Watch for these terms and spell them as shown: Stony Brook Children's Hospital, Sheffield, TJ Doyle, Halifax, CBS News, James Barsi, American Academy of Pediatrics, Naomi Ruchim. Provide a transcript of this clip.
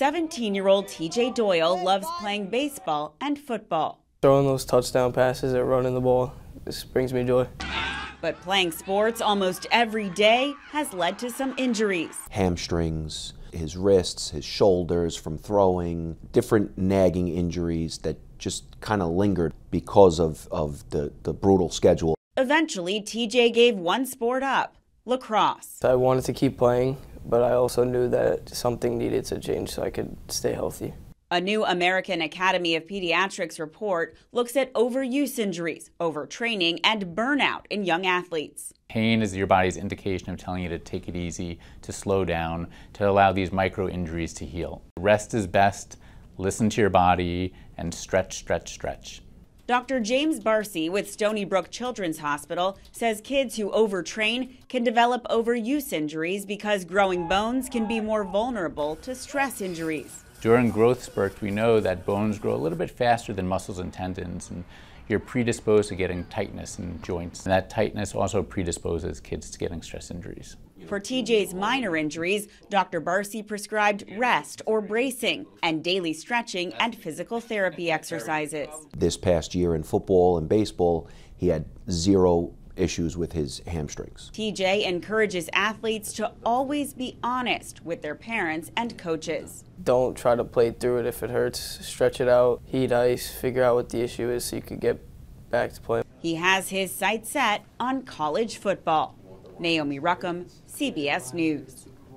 17-year-old TJ Doyle loves playing baseball and football. Throwing those touchdown passes and running the ball, this brings me joy. But playing sports almost every day has led to some injuries. Hamstrings, his wrists, his shoulders from throwing, different nagging injuries that just kind of lingered because of the brutal schedule. Eventually, TJ gave one sport up, lacrosse. I wanted to keep playing, but I also knew that something needed to change so I could stay healthy. A new American Academy of Pediatrics report looks at overuse injuries, overtraining, and burnout in young athletes. Pain is your body's indication of telling you to take it easy, to slow down, to allow these micro injuries to heal. Rest is best, listen to your body, and stretch, stretch, stretch. Dr. James Barsi with Stony Brook Children's Hospital says kids who overtrain can develop overuse injuries because growing bones can be more vulnerable to stress injuries. During growth spurts, we know that bones grow a little bit faster than muscles and tendons, and you're predisposed to getting tightness in joints. And that tightness also predisposes kids to getting stress injuries. For TJ's minor injuries, Dr. Barsi prescribed rest or bracing and daily stretching and physical therapy exercises. This past year in football and baseball, he had zero issues with his hamstrings. TJ encourages athletes to always be honest with their parents and coaches. Don't try to play through it if it hurts. Stretch it out, heat ice, figure out what the issue is so you can get back to playing. He has his sights set on college football. Naomi Ruchim, CBS News.